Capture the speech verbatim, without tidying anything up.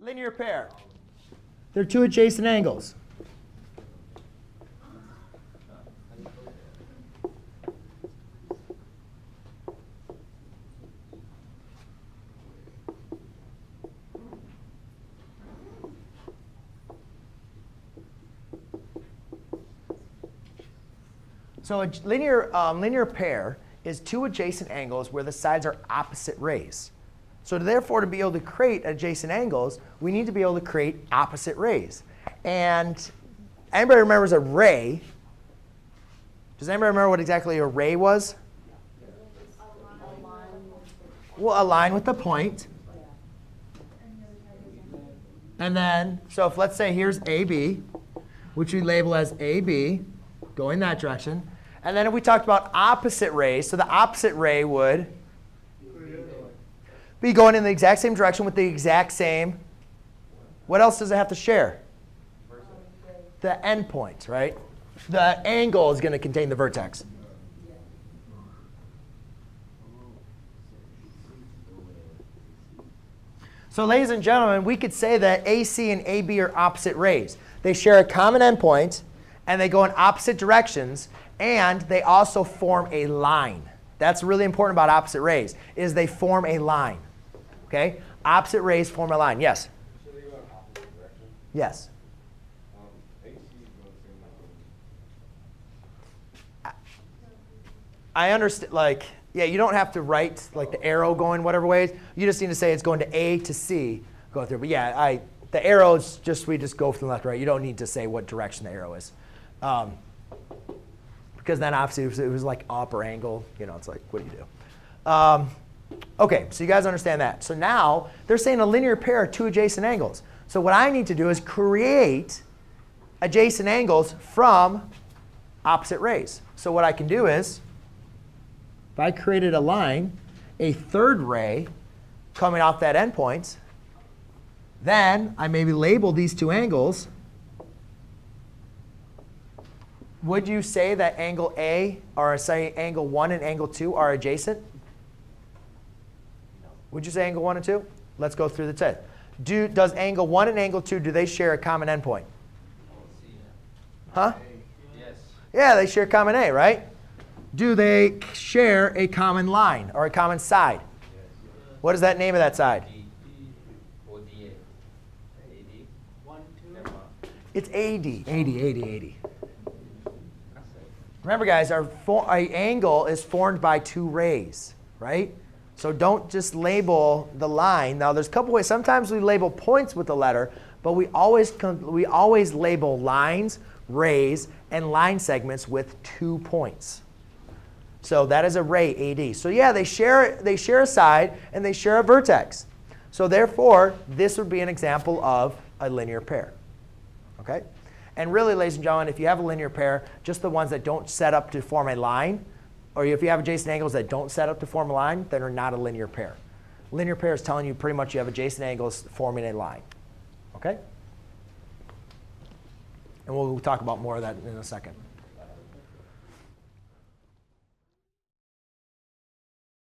Linear pair. They're two adjacent angles. So a linear, um, linear pair is two adjacent angles where the sides are opposite rays. So therefore, to be able to create adjacent angles, we need to be able to create opposite rays. And anybody remembers a ray? Does anybody remember what exactly a ray was? Well, a line with a point. And then, so if let's say here's A B, which we label as A B, going that direction. And then if we talked about opposite rays, so the opposite ray would be going in the exact same direction with the exact same. What else does it have to share? The endpoint, right? The angle is going to contain the vertex. So ladies and gentlemen, we could say that A C and A B are opposite rays. They share a common endpoint, and they go in opposite directions. And they also form a line. That's really important about opposite rays, is they form a line. Okay? Opposite rays form a line. Yes? So they go in opposite directions? Yes. Um, A C goes in the I, I understand. Like, yeah, you don't have to write like the arrow going whatever ways. You just need to say it's going to A to C, go through. But yeah, I, the arrows just we just go from left to right. You don't need to say what direction the arrow is. Um, Because then obviously it was like up or angle. You know, it's like, what do you do? Um, OK, so you guys understand that. So now they're saying a linear pair of two adjacent angles. So what I need to do is create adjacent angles from opposite rays. So what I can do is, if I created a line, a third ray coming off that endpoint, then I maybe label these two angles. Would you say that angle A, or say angle one and angle two are adjacent? No. Would you say angle one and two? Let's go through the test. Do, does angle one and angle two, do they share a common endpoint? Huh? Yes. Yeah, they share common A, right? Do they share a common line or a common side? Yes. What is that name of that side? It's A D. A D, A D, A D. Remember, guys, our, our angle is formed by two rays, right? So don't just label the line. Now, there's a couple ways. Sometimes we label points with a letter, but we always we always label lines, rays, and line segments with two points. So that is a ray, A D. So yeah, they share they share a side and they share a vertex. So therefore, this would be an example of a linear pair. Okay. And really, ladies and gentlemen, if you have a linear pair, just the ones that don't set up to form a line, or if you have adjacent angles that don't set up to form a line, then are not a linear pair. Linear pair is telling you pretty much you have adjacent angles forming a line. OK? And we'll talk about more of that in a second.